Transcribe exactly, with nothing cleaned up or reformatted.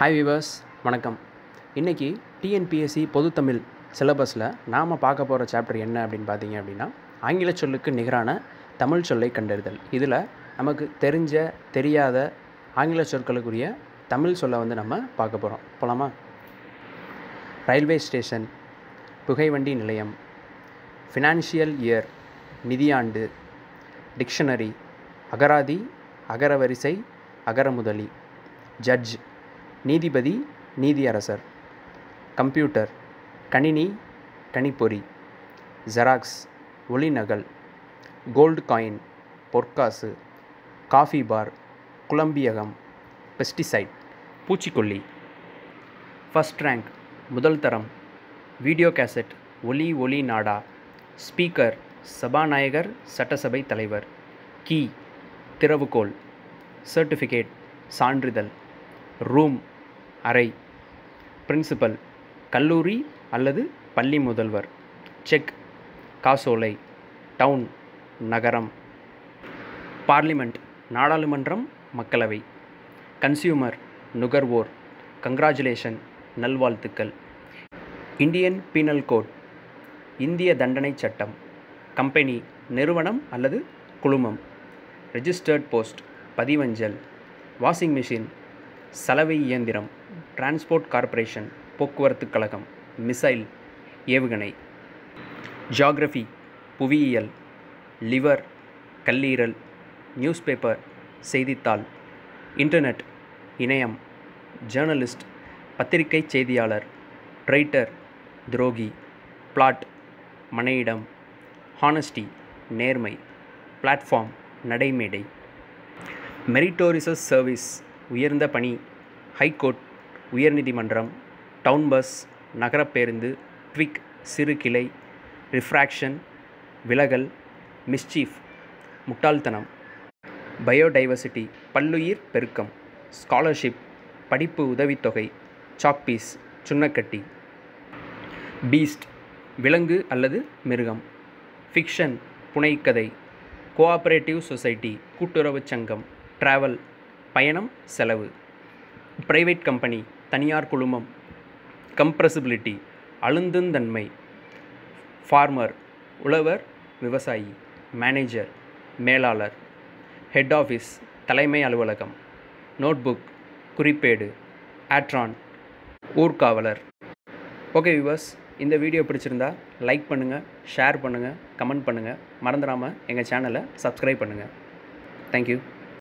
Hi viewers, வணக்கம். இன்றைக்கி TNPSC பொது தமிழ் சிலபஸில் நாம் பார்க்க போகிற சாப்டர் என்ன அப்படின்னு பார்த்தீங்க அப்படின்னா, ஆங்கில சொல்லுக்கு நிகரான தமிழ் சொல்லை கண்டறிதல். இதில் நமக்கு தெரிஞ்ச தெரியாத ஆங்கில சொற்களுக்குரிய தமிழ் சொல்லை வந்து நம்ம பார்க்க போகிறோம். போகலாமா? ரயில்வே ஸ்டேஷன், புகைவண்டி நிலையம், ஃபினான்ஷியல் இயர் நிதியாண்டு, டிக்ஷனரி, அகராதி, அகரவரிசை, அகரமுதலி, ஜட்ஜ் நீதிபதி, நீதியரசர், கம்ப்யூட்டர், கணினி, கணிப்பொறி, ஜெராக்ஸ், ஒளிநகல், கோல்டு காயின், பொற்காசு, காஃபி பார், குழம்பியகம், பெஸ்டிசைட், பூச்சிக்கொல்லி, ஃபஸ்ட் ரேங்க் முதல் தரம், வீடியோ கேசட், ஒலி ஒலி நாடா, ஸ்பீக்கர் சபாநாயகர் சட்டசபை தலைவர், கீ திறவுகோல், சர்டிஃபிகேட் சான்றிதழ், ரூம் அறை, பிரின்சிபல் கல்லூரி அல்லது பள்ளி முதல்வர், செக் காசோலை, டவுன் நகரம், பார்லிமெண்ட் நாடாளுமன்றம் மக்களவை, கன்சியூமர் நுகர்வோர், கங்க்ராச்சுலேஷன் நல்வாழ்த்துக்கள், இந்தியன் பீனல் கோட் இந்திய தண்டனை சட்டம், கம்பெனி நிறுவனம் அல்லது குழுமம், ரெஜிஸ்டர்ட் போஸ்ட் பதிவஞ்சல், வாஷிங் மிஷின் சலவை இயந்திரம், டிரான்ஸ்போர்ட் கார்ப்பரேஷன் போக்குவரத்து கழகம், மிசைல் ஏவுகணை, ஜியாகிரஃபி புவியியல், லிவர் கல்லீரல், நியூஸ் பேப்பர் செய்தித்தாள், இன்டர்நெட் இணையம், ஜேர்னலிஸ்ட் பத்திரிகை செய்தியாளர், ட்ரைட்டர் துரோகி, பிளாட் மனையிடம், ஹானஸ்டி நேர்மை, பிளாட்ஃபார்ம் நடைமேடை, மெரிட்டோரிசஸ் சர்வீஸ் உயர்ந்த பணி, ஹைகோர்ட் உயர்நீதிமன்றம், டவுன் பஸ் நகரப்பேருந்து, ட்விக் சிறு கிளை, ரிஃப்ராக்ஷன் விலகல், மிஸ்சீஃப் முட்டாள்தனம், பயோடைவர்சிட்டி பல்லுயிர் பெருக்கம், ஸ்காலர்ஷிப் படிப்பு உதவித்தொகை, சாக்பீஸ் சுண்ணக்கட்டி, பீஸ்ட் விலங்கு அல்லது மிருகம், ஃபிக்ஷன் புனைக்கதை, கோஆப்ரேட்டிவ் சொசைட்டி கூட்டுறவுச் சங்கம், ட்ராவல் பயணம் செலவு, பிரைவேட் கம்பெனி தனியார் குழுமம், கம்ப்ரெசிபிலிட்டி அழுந்தந்தன்மை, ஃபார்மர் உழவர் விவசாயி, மேனேஜர் மேலாளர், ஹெட் ஆஃபீஸ் தலைமை அலுவலகம், நோட்புக் குறிப்பேடு, ஆட்ரான் ஊர்காவலர். ஓகே வியூவர்ஸ், இந்த வீடியோ பிடிச்சிருந்தா லைக் பண்ணுங்கள், ஷேர் பண்ணுங்கள், கமெண்ட் பண்ணுங்கள், மறந்துடாமல் எங்கள் சேனலை சப்ஸ்கிரைப் பண்ணுங்கள். தேங்க்யூ.